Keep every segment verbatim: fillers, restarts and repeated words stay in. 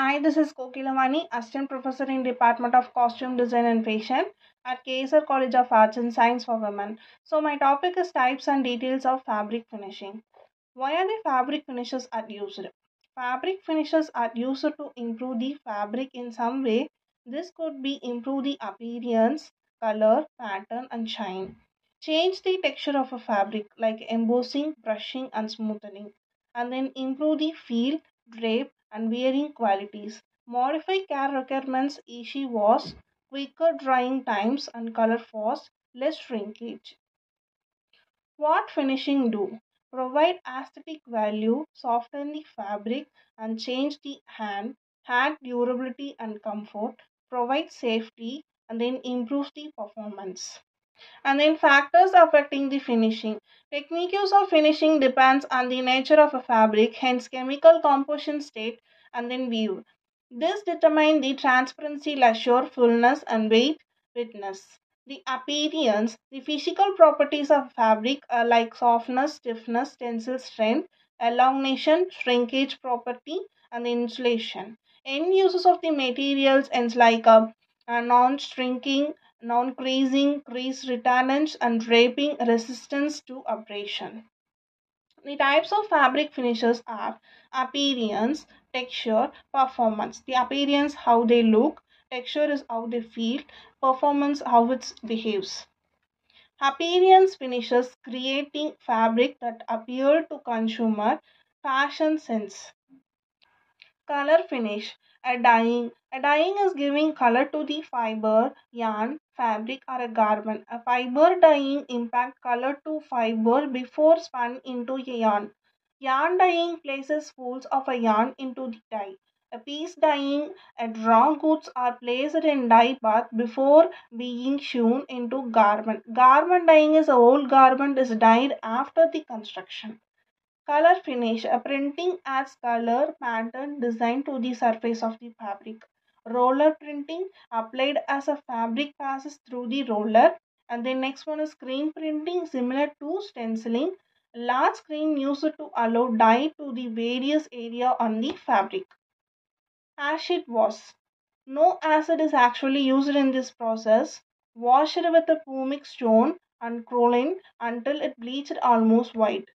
Hi, this is Kokilavani, Assistant Professor in Department of Costume Design and Fashion at K S R College of Arts and Science for Women. So my topic is types and details of fabric finishing. Why are the fabric finishes are used? Fabric finishes are used to improve the fabric in some way. This could be improve the appearance, color, pattern and shine. Change the texture of a fabric like embossing, brushing and smoothing. And then improve the feel, drape and wearing qualities. Modify care requirements, easy wash, quicker drying times and color force, less shrinkage. What finishing do? Provide aesthetic value, soften the fabric and change the hand, add durability and comfort, provide safety and then improve the performance. And then factors affecting the finishing. Techniques of finishing depends on the nature of a fabric, hence chemical composition state and then weave. This determines the transparency, leisure, fullness and weight, wetness. The appearance, the physical properties of fabric are like softness, stiffness, tensile strength, elongation, shrinkage property and insulation. End uses of the materials ends like a, a non-shrinking, non-creasing, crease retardance and draping, resistance to abrasion. The types of fabric finishes are appearance, texture, performance. The appearance, how they look, texture is how they feel, performance, how it behaves. Appearance finishes creating fabric that appeal to consumer fashion sense. Color finish. A dyeing. A dyeing is giving color to the fiber, yarn, fabric or a garment. A fiber dyeing impacts color to fiber before spun into a yarn. Yarn dyeing places spools of a yarn into the dye. A piece dyeing, a raw goods are placed in dye bath before being sewn into garment. Garment dyeing is a whole garment is dyed after the construction. Color finish. A printing adds color, pattern, design to the surface of the fabric. Roller printing, applied as a fabric passes through the roller. And the next one is screen printing, similar to stenciling. Large screen used to allow dye to the various area on the fabric. Acid wash. No acid is actually used in this process. Washed with a pumic stone and kaolin until it bleached almost white.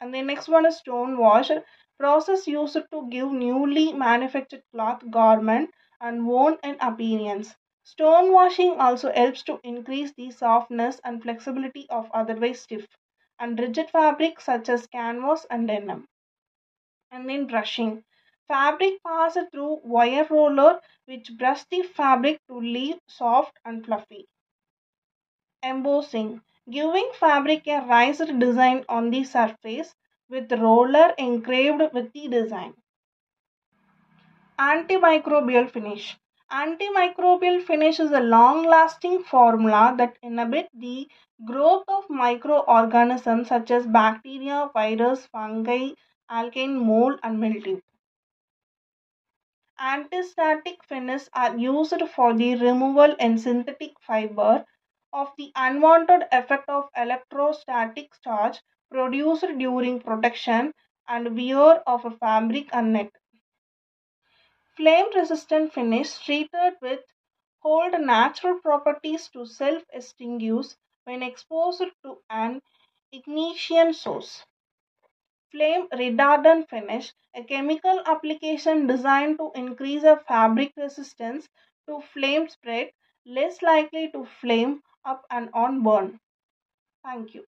And the next one is stone wash. Process used to give newly manufactured cloth, garment and worn in appearance. Stone washing also helps to increase the softness and flexibility of otherwise stiff and rigid fabrics such as canvas and denim. And then brushing. Fabric passed through wire roller which brush the fabric to leave soft and fluffy. Embossing. Giving fabric a raised design on the surface with roller engraved with the design. Antimicrobial finish. Antimicrobial finish is a long-lasting formula that inhibits the growth of microorganisms such as bacteria, virus, fungi, alkane, mold, and mildew. Antistatic finishes are used for the removal in synthetic fiber of the unwanted effect of electrostatic charge produced during protection and wear of a fabric and net. Flame-resistant finish treated with hold natural properties to self-extinguish when exposed to an ignition source. Flame-retardant finish, a chemical application designed to increase a fabric resistance to flame spread, less likely to flame up and on burn. Thank you.